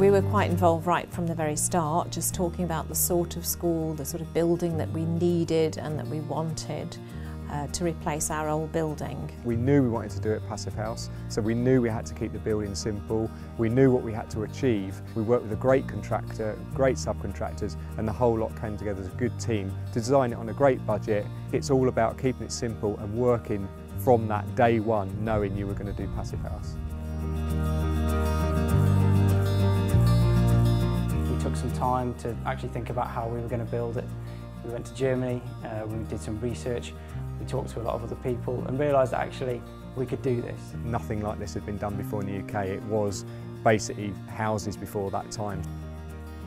We were quite involved right from the very start, just talking about the sort of school, the sort of building that we needed and that we wanted to replace our old building. We knew we wanted to do it at Passive House, so we knew we had to keep the building simple. We knew what we had to achieve. We worked with a great contractor, great subcontractors, and the whole lot came together as a good team to design it on a great budget. It's all about keeping it simple and working from that day one, knowing you were going to do Passive House. We took some time to actually think about how we were going to build it. We went to Germany, we did some research, we talked to a lot of other people and realised that actually we could do this. Nothing like this had been done before in the UK. It was basically houses before that time.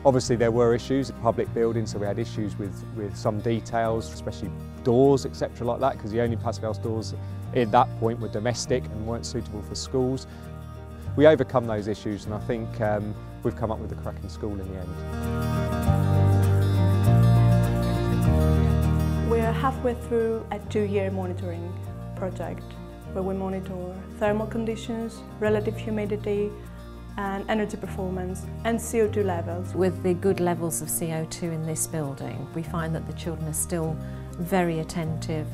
Obviously there were issues in public buildings, so we had issues with some details, especially doors, etc. like that, because the only Passivhaus doors at that point were domestic and weren't suitable for schools. We overcome those issues and I think we've come up with a cracking school in the end. We're halfway through a two-year monitoring project where we monitor thermal conditions, relative humidity and energy performance and CO2 levels. With the good levels of CO2 in this building, we find that the children are still very attentive.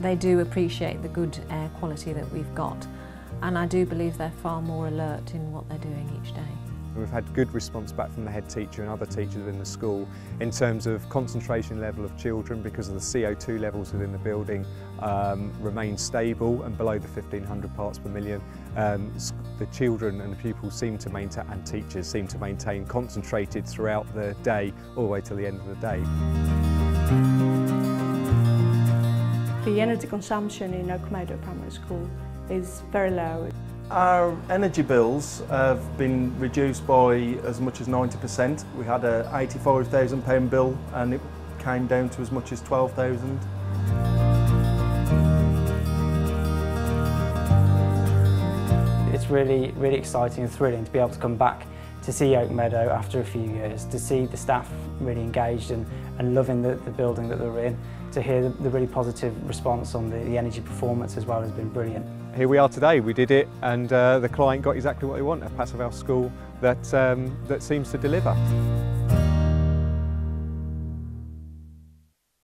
They do appreciate the good air quality that we've got, and I do believe they're far more alert in what they're doing each day. We've had good response back from the head teacher and other teachers within the school in terms of concentration level of children, because of the CO2 levels within the building remain stable and below the 1500 parts per million. The children and the pupils seem to maintain, and teachers seem to maintain, concentrated throughout the day all the way till the end of the day. The energy consumption in Oakmeadow Primary School is very low. Our energy bills have been reduced by as much as 90%. We had a £84,000 bill and it came down to as much as £12,000. It's really, really exciting and thrilling to be able to come back to see Oakmeadow after a few years, to see the staff really engaged and loving the building that they're in. To hear the really positive response on the energy performance as well has been brilliant. Here we are today, we did it, and the client got exactly what they want, a Passivhaus school that seems to deliver.